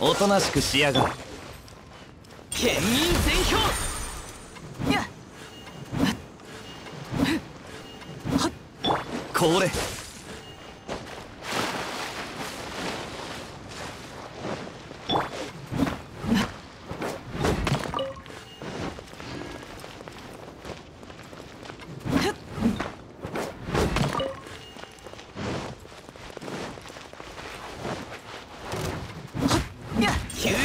おとなしくしやがる。県民全票。 これ。 9